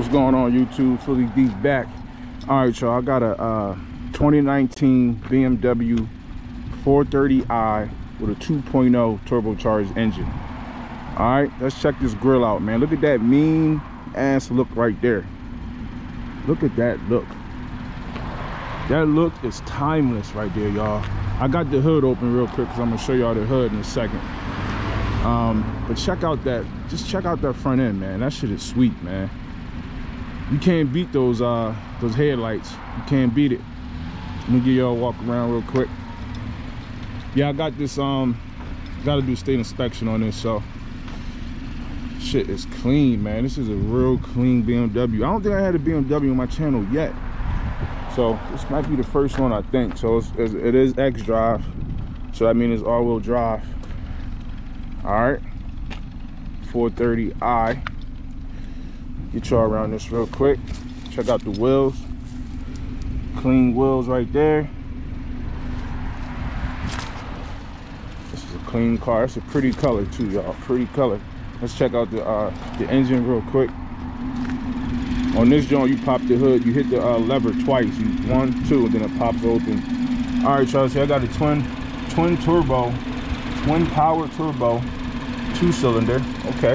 What's going on, YouTube? Philly D back. All right, y'all, I got a 2019 BMW 430i with a 2.0 turbocharged engine. All right, let's check this grill out, man. Look at that mean ass look right there. Look at that look. That look is timeless right there, y'all. I got the hood open real quick because I'm gonna show y'all the hood in a second. But check out that, just check out that front end, man. That shit is sweet, man. You can't beat those headlights. You can't beat it. Let me give y'all a walk around real quick. Yeah, I got this, gotta do state inspection on this, so shit is clean, man. This is a real clean BMW. I don't think I had a BMW on my channel yet, so this might be the first one, I think. So it is X drive, so that means it's all-wheel drive. All right, 430i. Get y'all around this real quick. Check out the wheels. Clean wheels right there. This is a clean car. It's a pretty color too, y'all. Pretty color. Let's check out the engine real quick. On this joint, you pop the hood. You hit the lever twice. You, one, two, and then it pops open. All right, y'all. So I got a twin power turbo, 2-cylinder. Okay.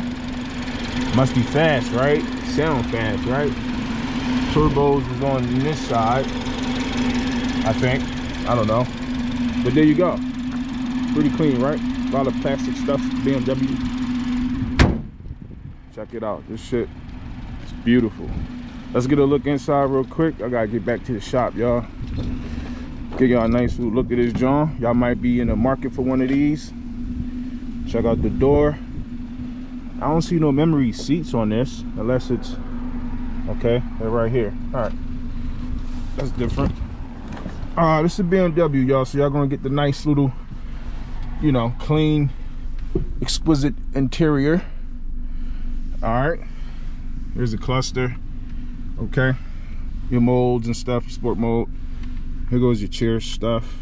Must be fast, right? Sound fast, right? Turbos is on this side, I think. I don't know. But there you go. Pretty clean, right? A lot of plastic stuff, BMW. Check it out. This shit is beautiful. Let's get a look inside real quick. I gotta get back to the shop, y'all. Give y'all a nice little look at this John. Y'all might be in the market for one of these. Check out the door. I don't see no memory seats on this, unless it's okay. They're right here. All right, that's different. This is a BMW, y'all. So y'all gonna get the nice little, you know, clean, exquisite interior. All right, here's the cluster. Okay, your molds and stuff, sport mode. Here goes your chair stuff,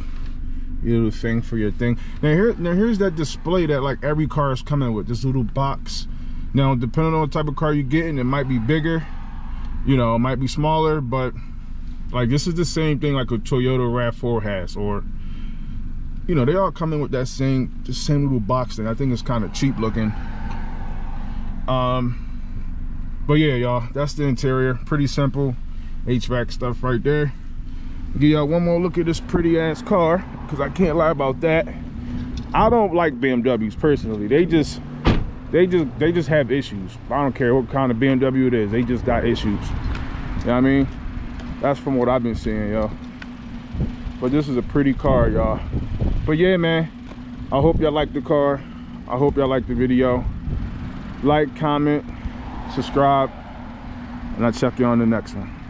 your little thing for your thing. Now here's that display that like every car is coming with, this little box. Now, depending on what type of car you're getting, it might be bigger, you know, it might be smaller, but like this is the same thing like a Toyota RAV4 has, or, you know, they all come in with that same little box thing. I think it's kind of cheap looking. But yeah, y'all, that's the interior. Pretty simple HVAC stuff right there. Give y'all one more look at this pretty ass car, because I can't lie about that. I don't like BMWs personally. They just have issues. I don't care what kind of BMW it is, they just got issues. You know what I mean? That's from what I've been seeing, y'all. But this is a pretty car, y'all. But yeah, man, I hope y'all like the car. I hope y'all like the video. Like, comment, subscribe, and I'll check you on the next one.